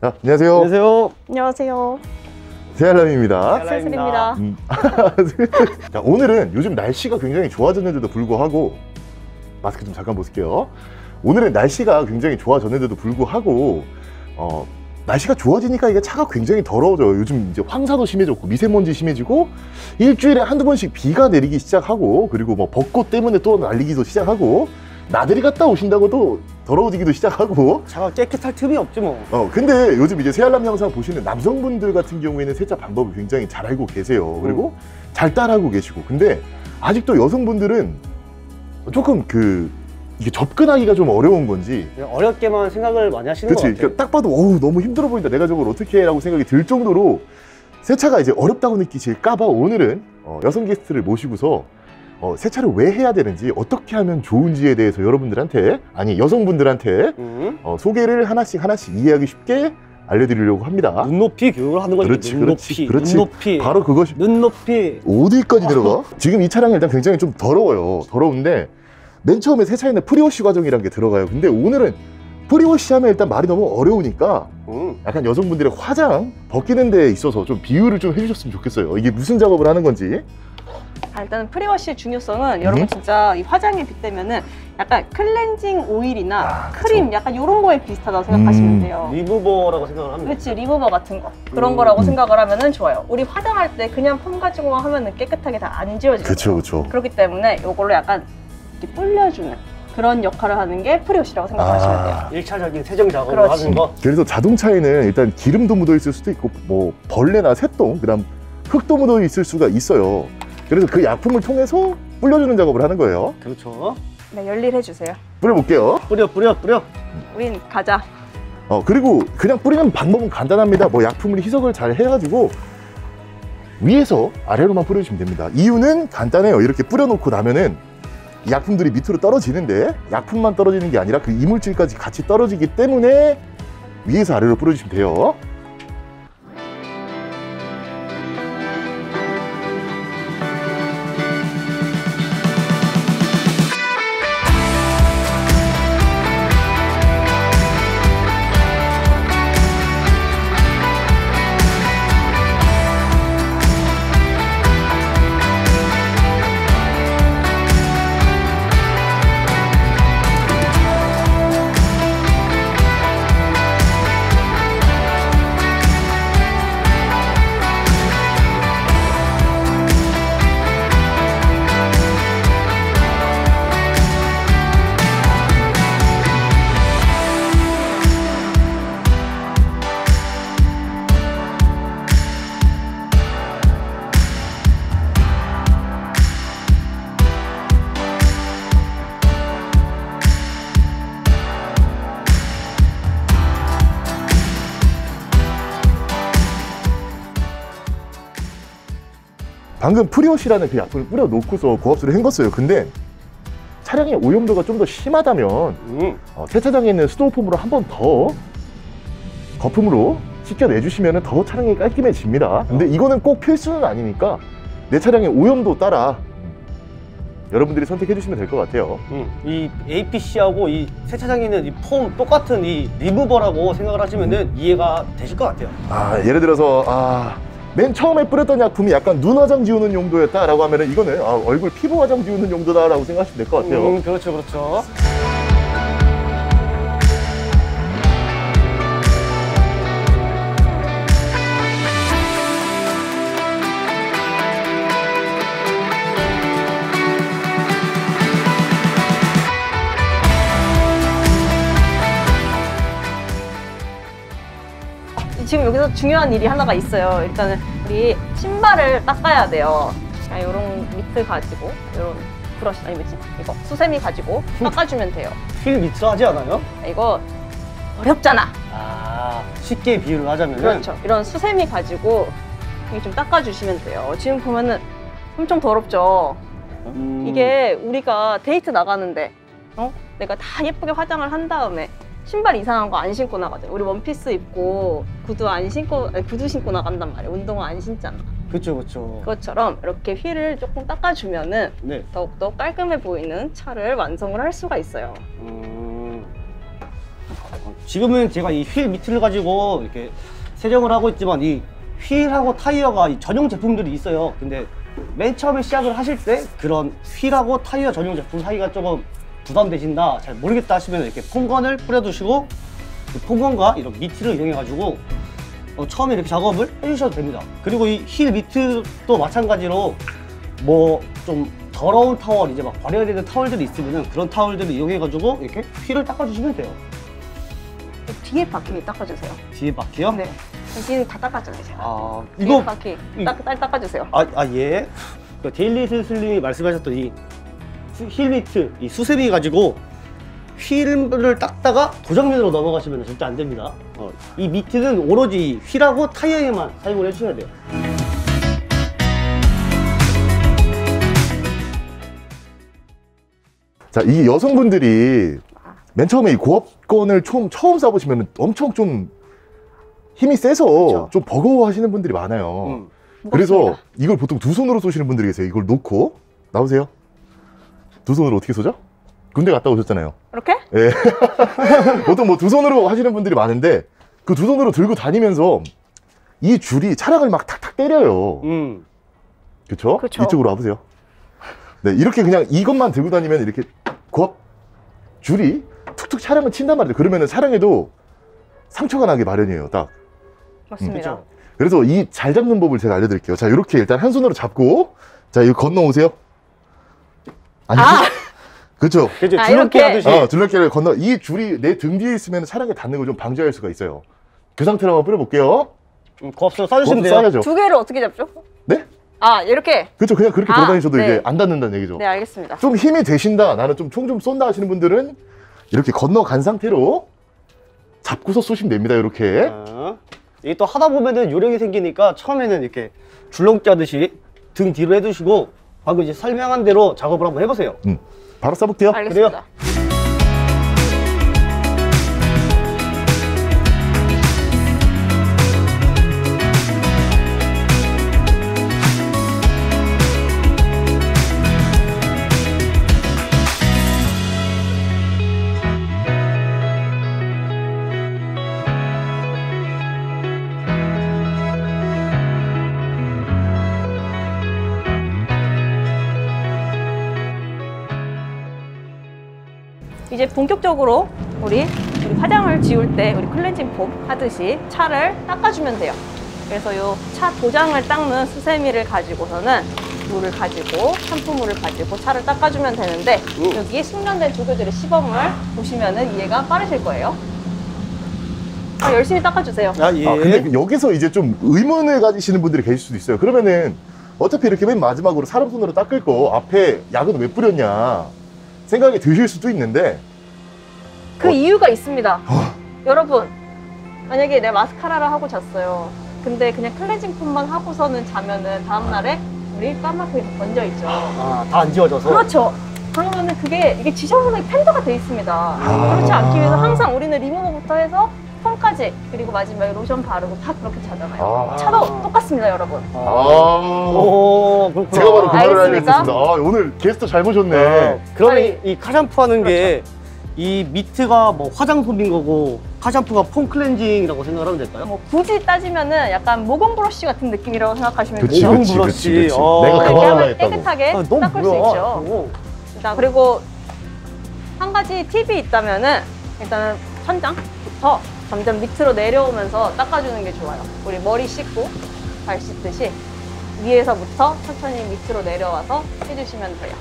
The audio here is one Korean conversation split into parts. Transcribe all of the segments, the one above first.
아, 안녕하세요. 안녕하세요. 안녕하세요. 세알남입니다. 슬슬입니다. 자, 오늘은 요즘 날씨가 굉장히 좋아졌는데도 불구하고 마스크 좀 잠깐 벗을게요. 오늘은 날씨가 굉장히 좋아졌는데도 불구하고 날씨가 좋아지니까 이게 차가 굉장히 더러워져요. 요즘 이제 황사도 심해졌고 미세먼지 심해지고 일주일에 한두 번씩 비가 내리기 시작하고 그리고 뭐 벚꽃 때문에 또 날리기도 시작하고 나들이 갔다 오신다고도 더러워지기도 시작하고 차가 깨끗할 틈이 없지 뭐. 근데 요즘 이제 세알남 영상 보시는 남성분들 같은 경우에는 세차 방법을 굉장히 잘 알고 계세요. 그리고 잘 따라하고 계시고 근데 아직도 여성분들은 조금 이게 접근하기가 좀 어려운 건지 어렵게만 생각을 많이 하시는 것 같아요. 그러니까 딱 봐도 어우 너무 힘들어 보인다, 내가 저걸 어떻게 해 라고 생각이 들 정도로 세차가 이제 어렵다고 느끼실까봐 오늘은 여성 게스트를 모시고서 세차를 왜 해야 되는지 어떻게 하면 좋은지에 대해서 여러분들한테 아니 여성분들한테 소개를 하나씩 이해하기 쉽게 알려드리려고 합니다. 눈높이 교육을 하는 거죠. 그렇지. 바로 그것이 눈높이. 어디까지 들어가? 지금 이 차량이 일단 굉장히 좀 더러워요. 더러운데 맨 처음에 세차에는 프리워시 과정이라는 게 들어가요. 근데 오늘은 프리워시 하면 일단 말이 너무 어려우니까 약간 여성분들의 화장 벗기는 데 있어서 좀 비유를 좀 해주셨으면 좋겠어요. 이게 무슨 작업을 하는 건지. 일단 프리워시의 중요성은 여러분 진짜 이 화장에 빗대면은 약간 클렌징 오일이나 크림 그쵸. 약간 이런 거에 비슷하다고 생각하시면 돼요. 리무버라고 생각을 합니다. 그렇지, 리무버 같은 거 그런 거라고 생각을 하면은 좋아요. 우리 화장할 때 그냥 폼 가지고 하면은 깨끗하게 다 안 지워지거든요. 그렇죠. 그렇기 때문에 이걸로 약간 이렇게 불려주는 그런 역할을 하는 게 프리워시라고 생각하시면 돼요. 1차적인 세정 작업을 그렇지. 하는 거. 그래서 자동차에는 일단 기름도 묻어 있을 수도 있고 뭐 벌레나 새똥 그다음 흙도 묻어 있을 수가 있어요. 그래서 그 약품을 통해서 뿌려주는 작업을 하는 거예요. 그렇죠. 네, 열일해 주세요. 뿌려볼게요. 뿌려. 우린 가자. 그리고 그냥 뿌리는 방법은 간단합니다. 뭐 약품을 희석을 잘 해가지고 위에서 아래로만 뿌려주시면 됩니다. 이유는 간단해요. 이렇게 뿌려놓고 나면은 약품들이 밑으로 떨어지는데 약품만 떨어지는 게 아니라 그 이물질까지 같이 떨어지기 때문에 위에서 아래로 뿌려주시면 돼요. 방금 프리워시라는 그 약품을 뿌려놓고서 고압수를 헹궜어요. 근데 차량의 오염도가 좀 더 심하다면 세차장에 있는 스토우폼으로 한 번 더 거품으로 씻겨내주시면 더 차량이 깔끔해집니다. 근데 이거는 꼭 필수는 아니니까 내 차량의 오염도 따라 여러분들이 선택해주시면 될 것 같아요. 이 APC하고 이 세차장에 있는 이 폼 똑같은 이 리무버라고 생각을 하시면 이해가 되실 것 같아요. 예를 들어서 맨 처음에 뿌렸던 약품이 약간 눈 화장 지우는 용도였다 라고 하면은 이거는 얼굴 피부 화장 지우는 용도다 라고 생각하시면 될 것 같아요. 그렇죠. 지금 여기서 중요한 일이 하나가 있어요. 일단은 우리 신발을 닦아야 돼요. 이런 미트 가지고, 이런 브러쉬, 아니 뭐지? 이거 수세미 가지고 닦아주면 돼요. 휠 미트 하지 않아요? 이거 어렵잖아. 쉽게 비유를 하자면 그렇죠. 이런 수세미 가지고 이게 좀 닦아주시면 돼요. 지금 보면은 엄청 더럽죠. 이게 우리가 데이트 나가는데, 내가 다 예쁘게 화장을 한 다음에. 신발 이상한 거 안 신고 나가잖아요. 우리 원피스 입고 구두 안 신고, 아니 구두 신고 나간단 말이에요. 운동화 안 신잖아. 그렇죠. 그것처럼 이렇게 휠을 조금 닦아주면은 더욱더 깔끔해 보이는 차를 완성을 할 수가 있어요. 지금은 제가 이 휠 밑을 가지고 이렇게 세정을 하고 있지만 이 휠하고 타이어가 이 전용 제품들이 있어요. 근데 맨 처음에 시작을 하실 때 그런 휠하고 타이어 전용 제품 사이가 조금 부담되신다, 잘 모르겠다 하시면 이렇게 폼건을 뿌려두시고 그 폼건과 이런 미트를 이용해가지고 처음에 이렇게 작업을 해주셔도 됩니다. 그리고 이 휠 미트도 마찬가지로 뭐 좀 더러운 타월, 이제 막 버려야 되는 타월들이 있으면은 그런 타월들을 이용해가지고 이렇게 휠을 닦아주시면 돼요. 뒤에 바퀴 닦아주세요. 뒤에 바퀴요? 네. 뒤에 다 닦았잖아요, 제가. 아, 뒤에 이거 바퀴 닦아주세요. 예. 그 데일리 슬슬님이 말씀하셨던 이 휠 미트, 이 수세미 가지고 휠을 닦다가 도장면으로 넘어가시면 절대 안 됩니다. 이 미트는 오로지 휠하고 타이어에만 사용을 해주셔야 돼요. 자, 이 여성분들이 맨 처음에 이 고압건을 처음 쏴보시면 엄청 좀 힘이 세서 그렇죠. 좀 버거워 하시는 분들이 많아요. 그래서 이걸 보통 두 손으로 쏘시는 분들이 계세요. 이걸 놓고 나오세요. 두 손으로 어떻게 쏘죠? 군대 갔다 오셨잖아요. 이렇게? 예. 보통 뭐 두 손으로 하시는 분들이 많은데 그 두 손으로 들고 다니면서 이 줄이 차량을 막 탁탁 때려요. 그쵸? 그렇죠? 이쪽으로 와보세요. 네, 이렇게 그냥 이것만 들고 다니면 이렇게 고압 줄이 툭툭 차량을 친단 말이에요. 그러면은 차량에도 상처가 나기 마련이에요, 딱. 맞습니다. 그래서 이 잘 잡는 법을 제가 알려드릴게요. 자, 이렇게 일단 한 손으로 잡고, 자, 이거 건너오세요. 아니, 아! 그렇죠. 그렇죠. 줄넘기 하듯이. 줄넘기를 건너. 이 줄이 내 등 뒤에 있으면 차량에 닿는 걸 좀 방지할 수가 있어요. 그 상태로 한번 뿌려볼게요. 고압수로 쏴주시면 돼요. 두 개를 어떻게 잡죠? 네? 아, 이렇게? 그렇죠. 그냥 그렇게 돌아다니셔도 네. 이게 안 닿는다는 얘기죠. 네, 알겠습니다. 좀 힘이 되신다, 나는 좀 총 좀 쏜다 하시는 분들은 이렇게 건너간 상태로 잡고서 쏘시면 됩니다, 이렇게. 이게 또 하다 보면은 요령이 생기니까 처음에는 이렇게 줄넘기 하듯이 등 뒤로 해두시고 방금 이제 설명한 대로 작업을 한번 해보세요. 바로 쏴볼게요. 알겠습니다. 그래요. 이제 본격적으로 우리 화장을 지울 때 우리 클렌징 폼 하듯이 차를 닦아주면 돼요. 그래서 요 차 도장을 닦는 수세미를 가지고서는 물을 가지고 샴푸물을 가지고 차를 닦아주면 되는데 여기에 숙련된 조교들의 시범을 보시면은 이해가 빠르실 거예요. 열심히 닦아주세요. 예. 근데 여기서 이제 좀 의문을 가지시는 분들이 계실 수도 있어요. 그러면은 어차피 이렇게 맨 마지막으로 사람 손으로 닦을 거 앞에 약은 왜 뿌렸냐 생각이 드실 수도 있는데 그 이유가 있습니다. 여러분, 만약에 내 마스카라를 하고 잤어요. 근데 그냥 클렌징 폼만 하고서는 자면은 다음날에 우리 까맣게 번져 있죠. 다 안 지워져서? 그렇죠. 그러면은 그게 이게 지저분하게 팬더가 돼 있습니다. 그렇지 않기 위해서 항상 우리는 리무버부터 해서 폼까지 그리고 마지막에 로션 바르고 다 그렇게 자잖아요. 차도 똑같습니다, 여러분. 그렇구나. 제가 바로 그 말을 알려드렸습니다. 오늘 게스트 잘 모셨네. 그러면 이 카샴푸 하는 게 이 미트가 뭐 화장품인 거고 카샴푸가 폼 클렌징이라고 생각하면 될까요? 뭐 굳이 따지면은 약간 모공 브러쉬 같은 느낌이라고 생각하시면 돼요. 모공 브러쉬. 내가 그거 하나 했다고. 깨끗하게 닦을 수 있죠. 그리고 한 가지 팁이 있다면은 일단은 천장부터 점점 밑으로 내려오면서 닦아주는 게 좋아요. 우리 머리 씻고 발 씻듯이 위에서부터 천천히 밑으로 내려와서 해주시면 돼요.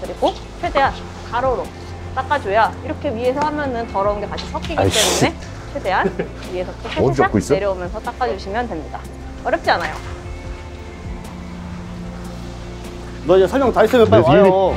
그리고 최대한 가로로 닦아줘야 이렇게 위에서 하면은 더러운 게 같이 섞이기 때문에 최대한 위에서부터 살짝 내려오면서 닦아주시면 됩니다. 어렵지 않아요. 너 이제 설명 다 했으면 빨리 와요.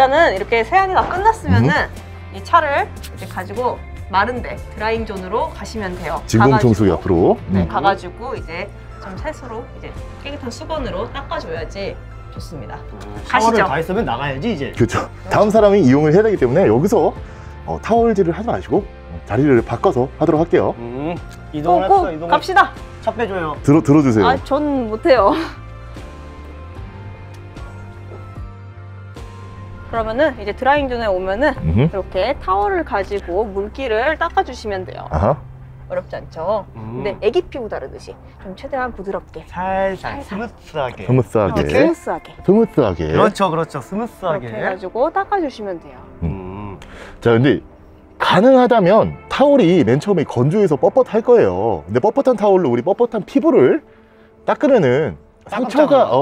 일단은 이렇게 세안이가 끝났으면은 이 차를 이제 가지고 마른데 드라잉 존으로 가시면 돼요. 진공청소 옆으로. 네, 가가지고 이제 좀 세수로 이제 깨끗한 수건으로 닦아줘야지 좋습니다. 가시죠. 샤워를 다 했으면 나가야지 이제. 그렇죠. 다음 사람이 이용을 해야 되기 때문에 여기서 타월질을 하지 마시고 자리를 바꿔서 하도록 할게요. 이동합시다. 이동. 갑시다. 차 빼줘요. 들어주세요. 아, 전 못해요. 그러면은 이제 드라잉 존에 오면은 이렇게 타월을 가지고 물기를 닦아주시면 돼요. 아하. 어렵지 않죠? 근데 애기 피부 다르듯이 좀 최대한 부드럽게 살살 스무스하게 스무스하게 그렇죠 그렇죠 스무스하게 이렇게 해가지고 닦아주시면 돼요. 자, 근데 가능하다면 타월이 맨 처음에 건조해서 뻣뻣할 거예요. 근데 뻣뻣한 타월로 우리 뻣뻣한 피부를 닦으면은 상처가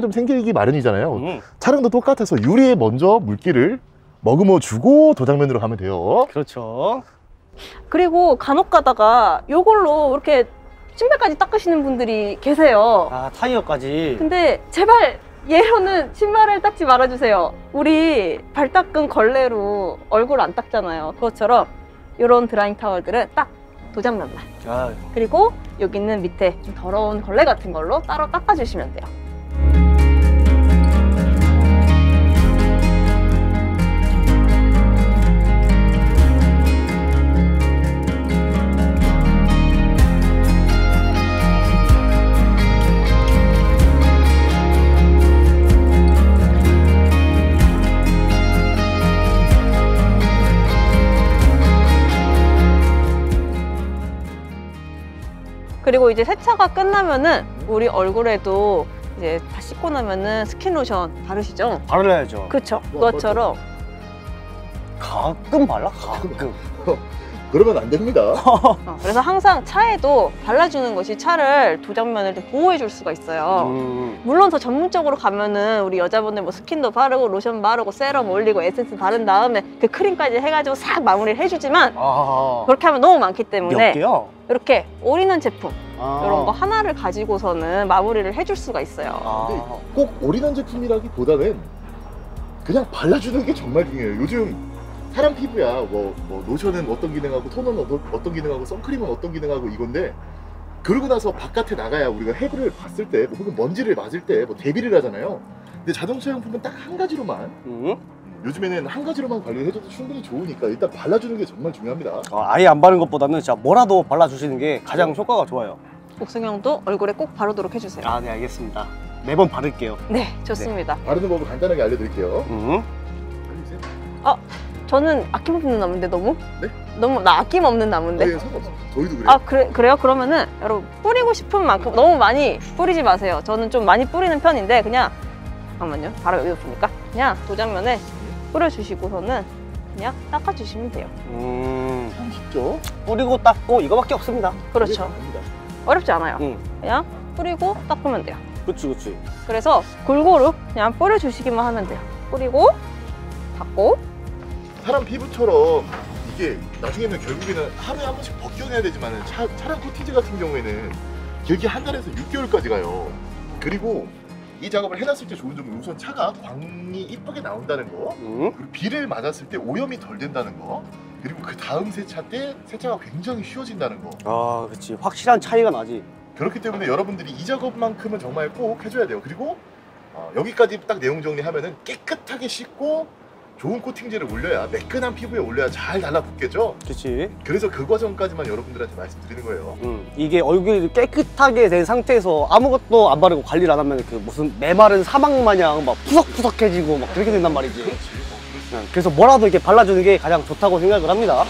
좀 생기기 마련이잖아요. 차량도 똑같아서 유리에 먼저 물기를 머금어 주고 도장면으로 가면 돼요. 그렇죠. 그리고 간혹 가다가 요걸로 이렇게 신발까지 닦으시는 분들이 계세요. 아, 타이어까지. 근데 제발 얘로는 신발을 닦지 말아주세요. 우리 발 닦은 걸레로 얼굴 안 닦잖아요. 그것처럼 요런 드라잉 타월들은 딱 도장면만. 아유. 그리고 여기 있는 밑에 좀 더러운 걸레 같은 걸로 따로 닦아주시면 돼요. 그리고 이제 세차가 끝나면은 우리 얼굴에도 이제 다 씻고 나면은 스킨 로션 바르시죠? 바르야죠. 그렇죠. 그것처럼 가끔 발라? 가끔. 그러면 안 됩니다. 그래서 항상 차에도 발라주는 것이 차를 도장면을 보호해 줄 수가 있어요. 물론 더 전문적으로 가면은 우리 여자분들 뭐 스킨도 바르고 로션 바르고 세럼 올리고 에센스 바른 다음에 그 크림까지 해가지고 싹 마무리를 해주지만 그렇게 하면 너무 많기 때문에 이렇게 올인원 제품 이런 거 하나를 가지고서는 마무리를 해줄 수가 있어요. 근데 꼭 올인원 제품이라기보다는 그냥 발라주는 게 정말 중요해요. 요즘 사람 피부야 뭐 로션은 어떤 기능하고 토너는 어떤 기능하고 선크림은 어떤 기능하고 이건데, 그러고 나서 바깥에 나가야 우리가 해부를 봤을 때 혹은 먼지를 맞을 때 뭐 대비를 하잖아요. 근데 자동차 용품은 딱 한 가지로만 요즘에는 한 가지로만 관리를 해줘도 충분히 좋으니까 일단 발라주는 게 정말 중요합니다. 아예 안 바른 것보다는 진짜 뭐라도 발라주시는 게 가장 효과가 좋아요. 옥성형도 얼굴에 꼭 바르도록 해주세요. 아, 네, 알겠습니다. 매번 바를게요. 네, 좋습니다. 네. 바르는 법을 간단하게 알려드릴게요. 저는 아낌없는 나무인데 너무? 네? 너무 나 아낌없는 나무인데. 네, 상관없어요. 저희도 그래요. 아, 그래요? 그러면은 여러분 뿌리고 싶은 만큼 너무 많이 뿌리지 마세요. 저는 좀 많이 뿌리는 편인데 그냥 잠깐만요. 바로 여기서 보니까 그냥 도장면에 뿌려주시고서는 그냥 닦아주시면 돼요. 참 쉽죠? 뿌리고 닦고 이거밖에 없습니다. 그렇죠. 어렵지 않아요. 그냥 뿌리고 닦으면 돼요. 그렇지, 그렇지. 그래서 골고루 그냥 뿌려주시기만 하면 돼요. 뿌리고 닦고. 사람 피부처럼 이게 나중에는 결국에는 하루에 한 번씩 벗겨내야 되지만 차량 코팅제 같은 경우에는 길게 한 달에서 6개월까지 가요. 그리고 이 작업을 해놨을 때 좋은 점은 우선 차가 광이 이쁘게 나온다는 거, 그리고 비를 맞았을 때 오염이 덜 된다는 거, 그리고 그 다음 세차 때 세차가 굉장히 쉬워진다는 거. 아, 그렇지. 확실한 차이가 나지. 그렇기 때문에 여러분들이 이 작업만큼은 정말 꼭 해줘야 돼요. 그리고 여기까지 딱 내용 정리하면은 깨끗하게 씻고 좋은 코팅제를 올려야, 매끈한 피부에 올려야 잘 달라붙겠죠? 그치. 그래서 그 과정까지만 여러분들한테 말씀드리는 거예요. 이게 얼굴이 깨끗하게 된 상태에서 아무것도 안 바르고 관리를 안 하면 그 무슨 메마른 사막 마냥 막 푸석푸석해지고 막 그렇게 된단 말이지. 그렇지. 그래서 뭐라도 이렇게 발라주는 게 가장 좋다고 생각을 합니다.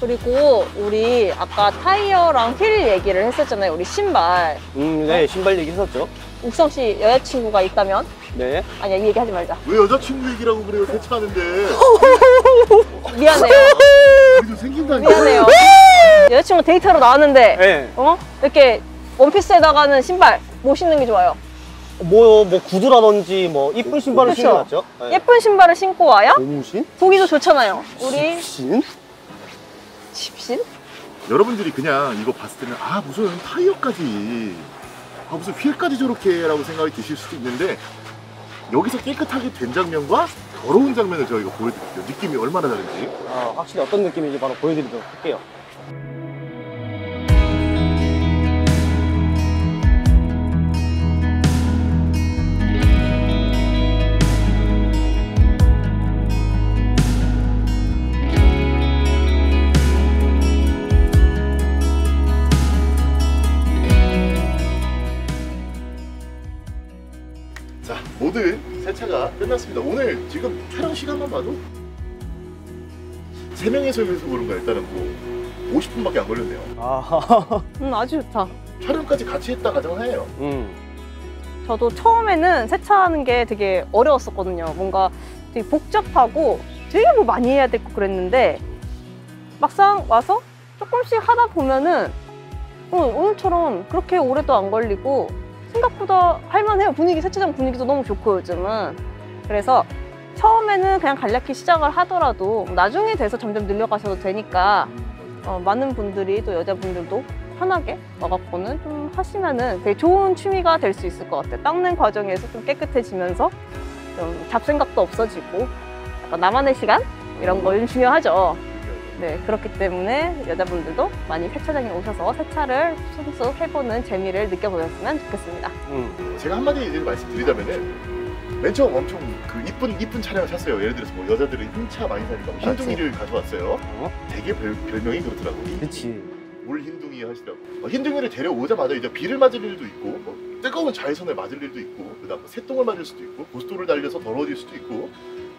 그리고 우리 아까 타이어랑 휠 얘기를 했었잖아요. 우리 신발. 네, 신발 얘기 했었죠. 욱성 씨 여자친구가 있다면? 네. 아니야, 이 얘기 하지 말자. 왜 여자친구 얘기라고 그래요? 세차하는데. 미안해요. 좀 생긴다니까. 미안해요. 여자친구 데이트하러 나왔는데, 네. 이렇게 원피스에다가는 신발 뭐 신는 게 좋아요? 뭐 구두라든지 뭐 이쁜 신발을 신고 왔죠? 네. 예쁜 신발을 신고 와야? 몸신? 보기도 좋잖아요. 우리. 집신? 여러분들이 그냥 이거 봤을 때는 무슨 타이어까지 아 무슨 휠까지 저렇게 라고 생각이 드실 수도 있는데, 여기서 깨끗하게 된 장면과 더러운 장면을 저희가 보여드릴게요. 느낌이 얼마나 다른지. 아, 확실히 어떤 느낌인지 바로 보여드리도록 할게요. 자, 모든 세차가 끝났습니다. 오늘 지금 촬영 시간만 봐도 3명에서 해서 그런가 일단은 뭐 50분밖에 안 걸렸네요. 아, 아주 좋다. 촬영까지 같이 했다 가정하에요. 저도 처음에는 세차하는 게 되게 어려웠었거든요. 뭔가 되게 복잡하고 되게 뭐 많이 해야 될 거 그랬는데, 막상 와서 조금씩 하다 보면은 오늘처럼 그렇게 오래도 안 걸리고 생각보다 할만해요. 분위기, 세차장 분위기도 너무 좋고 요즘은. 그래서 처음에는 그냥 간략히 시작을 하더라도 나중에 돼서 점점 늘려가셔도 되니까 많은 분들이, 또 여자분들도 편하게 와갖고는 좀 하시면은 되게 좋은 취미가 될 수 있을 것 같아요. 닦는 과정에서 좀 깨끗해지면서 좀 잡생각도 없어지고 약간 나만의 시간? 이런 거 중요하죠. 네, 그렇기 때문에 여자분들도 많이 세차장에 오셔서 세차를 쏙쏙 해보는 재미를 느껴보셨으면 좋겠습니다. 제가 한마디 말씀드리자면은, 맨 처음 엄청 그 이쁜 차량을 샀어요. 예를 들어서 뭐 여자들은 흰차 많이 사니까 흰둥이를 가져왔어요. 되게 별명이 그렇더라고요. 그렇지. 물 흰둥이 하시라고. 흰둥이를 데려오자마자 이제 비를 맞을 일도 있고, 뭐 뜨거운 자외선을 맞을 일도 있고, 그다음 뭐 새똥을 맞을 수도 있고, 고스톱을 달려서 더러워질 수도 있고,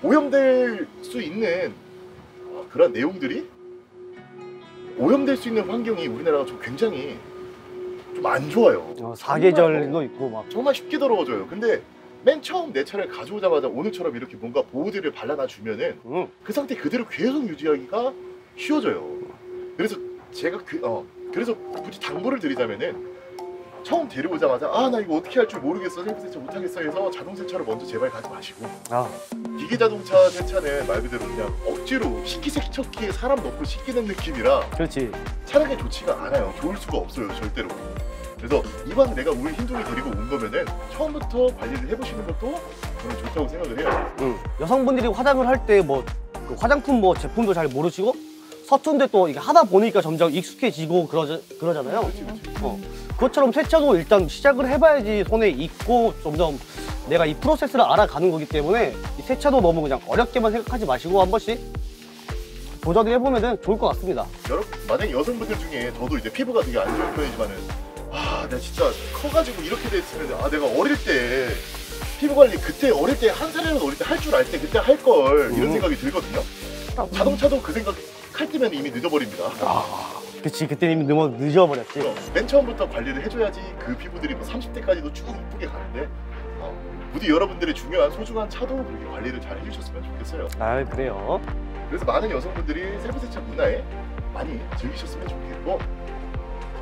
오염될 수 있는 그런 내용들이, 오염될 수 있는 환경이 우리나라가 좀 굉장히 좀 안 좋아요. 사계절도 있고 막 정말 쉽게 더러워져요. 근데 맨 처음 내 차를 가져오자마자 오늘처럼 이렇게 뭔가 보호대를 발라놔주면은 그 상태 그대로 계속 유지하기가 쉬워져요. 그래서 제가 그래서 굳이 당부를 드리자면은, 처음 데려오자마자 아, 나 이거 어떻게 할 줄 모르겠어, 셀프 세차 못하겠어 해서 자동 세차를 먼저 제발 가지 마시고, 기계 자동차 세차는 말 그대로 그냥 억지로 식기세척기에 사람 넣고 식기는 느낌이라, 그렇지, 차량이 좋지가 않아요. 좋을 수가 없어요, 절대로. 그래서 이왕 내가 우리 흰둥이 데리고 온 거면은 처음부터 관리를 해보시는 것도 저는 좋다고 생각을 해요. 여성분들이 화장을 할 때 뭐 그 화장품 뭐 제품도 잘 모르시고 서툰데 또 이게 하다 보니까 점점 익숙해지고 그러잖아요. 그렇지. 그것처럼 세차도 일단 시작을 해봐야지 손에 익고 점점 내가 이 프로세스를 알아가는 거기 때문에, 이 세차도 너무 그냥 어렵게만 생각하지 마시고 한 번씩 도전을 해보면 좋을 것 같습니다. 여러분, 만약에 여성분들 중에, 저도 이제 피부가 되게 안 좋은 편이지만은, 아, 내가 진짜 커가지고 이렇게 됐으면, 아, 내가 어릴 때 피부 관리, 그때 어릴 때, 한 살이라도 어릴 때 할 줄 알 때 그때 할 걸, 이런 생각이 들거든요. 자동차도 그 생각 할 때면 이미 늦어버립니다. 그치, 그때 이미 너무 늦어버렸지. 맨 처음부터 관리를 해줘야지 그 피부들이 뭐 30대까지도 쭉 이쁘게 가는데, 부디 여러분들의 중요한 소중한 차도 그렇게 관리를 잘 해주셨으면 좋겠어요. 아, 그래요. 그래서 많은 여성분들이 셀프 세차 문화에 많이 즐기셨으면 좋겠고,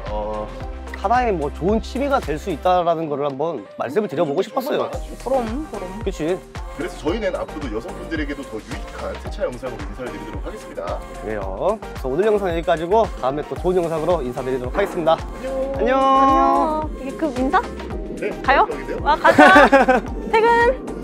하나의 뭐 좋은 취미가 될 수 있다라는 거를 한번 말씀을 드려보고 싶었어요. 그럼. 그치. 그래서 저희는 앞으로도 여성분들에게도 더 유익한 세차 영상으로 인사를 드리도록 하겠습니다. 그래요. 그래서 오늘 영상 여기까지고, 다음에 또 좋은 영상으로 인사드리도록 하겠습니다. 안녕. 이게 급 인사? 네. 가요? 아, 가자. 퇴근.